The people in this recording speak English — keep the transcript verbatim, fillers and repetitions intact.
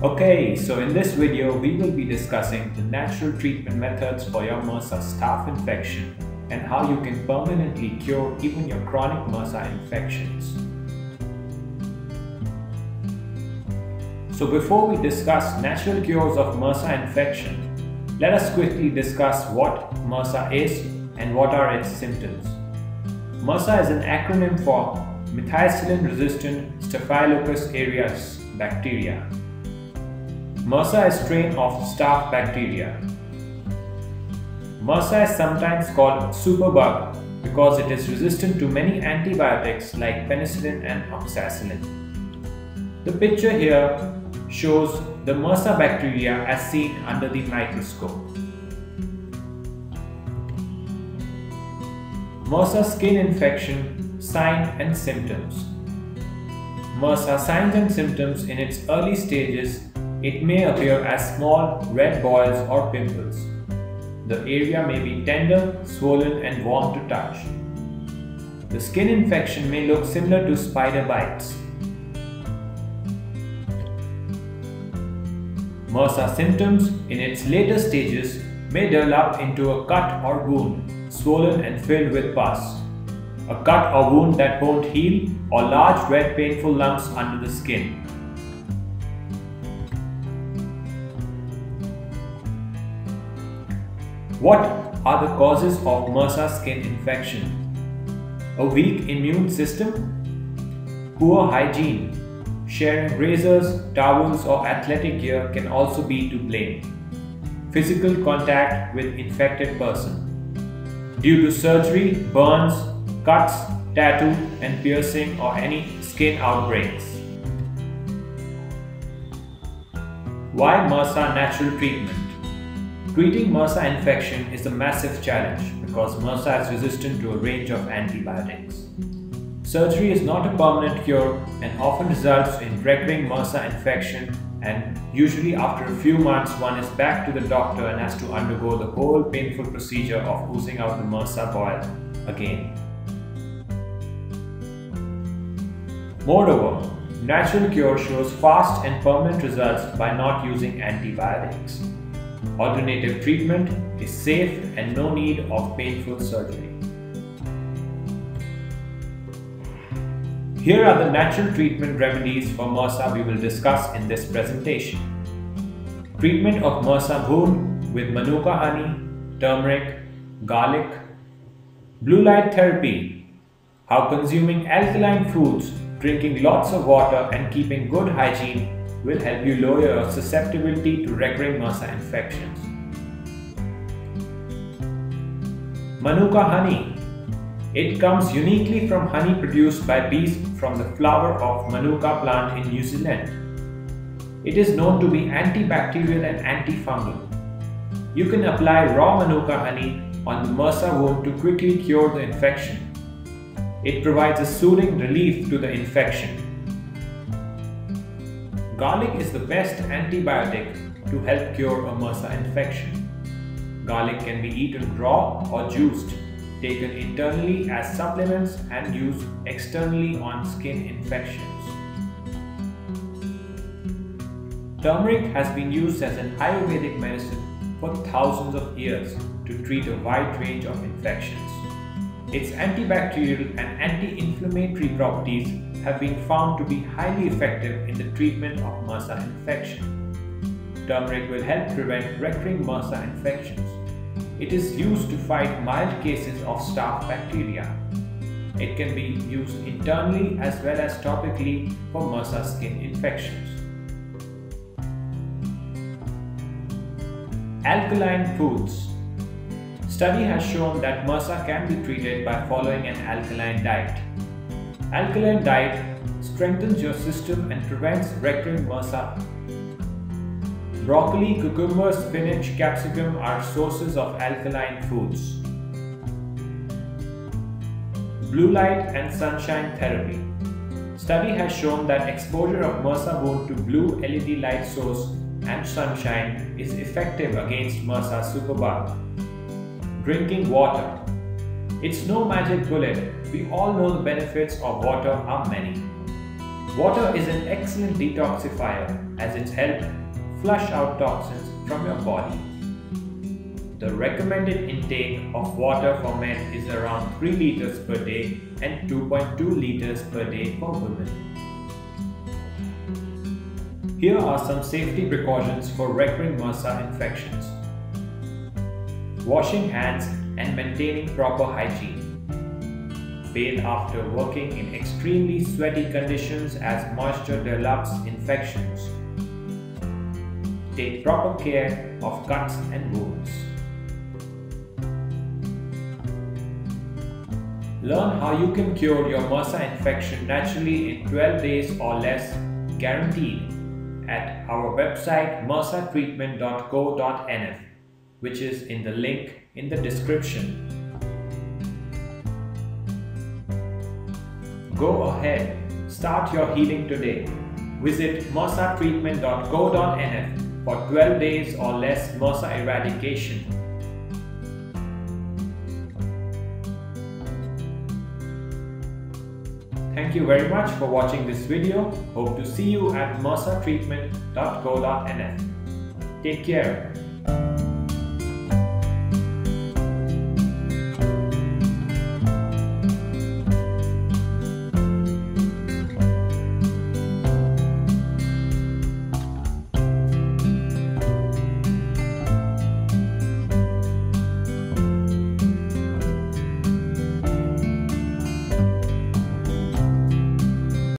Okay, so in this video we will be discussing the natural treatment methods for your M R S A staph infection and how you can permanently cure even your chronic M R S A infections. So before we discuss natural cures of M R S A infection, let us quickly discuss what M R S A is and what are its symptoms. M R S A is an acronym for Methicillin-resistant Staphylococcus aureus bacteria. M R S A is a strain of staph bacteria. M R S A is sometimes called superbug because it is resistant to many antibiotics like penicillin and oxacillin. The picture here shows the M R S A bacteria as seen under the microscope. M R S A skin infection, sign and symptoms. M R S A signs and symptoms in its early stages. It may appear as small red boils or pimples. The area may be tender, swollen and warm to touch. The skin infection may look similar to spider bites. M R S A symptoms in its later stages may develop into a cut or wound, swollen and filled with pus. A cut or wound that won't heal, or large red painful lumps under the skin. What are the causes of M R S A skin infection? A weak immune system, poor hygiene, sharing razors, towels or athletic gear can also be to blame, physical contact with infected person, due to surgery, burns, cuts, tattoo and piercing or any skin outbreaks. Why M R S A natural treatment? Treating M R S A infection is a massive challenge because M R S A is resistant to a range of antibiotics. Surgery is not a permanent cure and often results in recurring M R S A infection, and usually after a few months one is back to the doctor and has to undergo the whole painful procedure of oozing out the M R S A boil again. Moreover, natural cure shows fast and permanent results by not using antibiotics. Alternative treatment is safe and no need of painful surgery. Here are the natural treatment remedies for M R S A we will discuss in this presentation. Treatment of M R S A wound with Manuka honey, turmeric, garlic. Blue light therapy, how consuming alkaline foods, drinking lots of water and keeping good hygiene will help you lower your susceptibility to recurring M R S A infections. Manuka honey. It comes uniquely from honey produced by bees from the flower of Manuka plant in New Zealand. It is known to be antibacterial and antifungal. You can apply raw Manuka honey on the M R S A wound to quickly cure the infection. It provides a soothing relief to the infection. Garlic is the best antibiotic to help cure a M R S A infection. Garlic can be eaten raw or juiced, taken internally as supplements and used externally on skin infections. Turmeric has been used as an Ayurvedic medicine for thousands of years to treat a wide range of infections. Its antibacterial and anti-inflammatory properties have been found to be highly effective in the treatment of M R S A infection. Turmeric will help prevent recurring M R S A infections. It is used to fight mild cases of staph bacteria. It can be used internally as well as topically for M R S A skin infections. Alkaline foods. Study has shown that M R S A can be treated by following an alkaline diet. Alkaline diet strengthens your system and prevents recurring M R S A. Broccoli, cucumber, spinach, capsicum are sources of alkaline foods. Blue light and sunshine therapy. Study has shown that exposure of M R S A wound to blue L E D light source and sunshine is effective against M R S A superbug. Drinking water. It's no magic bullet. We all know the benefits of water are many. Water is an excellent detoxifier. as it's helped flush out toxins from your body. The recommended intake of water for men is around three liters per day and two point two liters per day for women. Here are some safety precautions for recurring M R S A infections. Washing hands and maintaining proper hygiene. Bathe after working in extremely sweaty conditions as moisture develops infections. Take proper care of cuts and wounds. Learn how you can cure your M R S A infection naturally in twelve days or less, guaranteed, at our website m r s a treatment dot co dot n f, which is in the link in the description. Go ahead, start your healing today. Visit m r s a treatment dot co dot n f for twelve days or less M R S A eradication. Thank you very much for watching this video. Hope to see you at m r s a treatment dot co dot n f. Take care.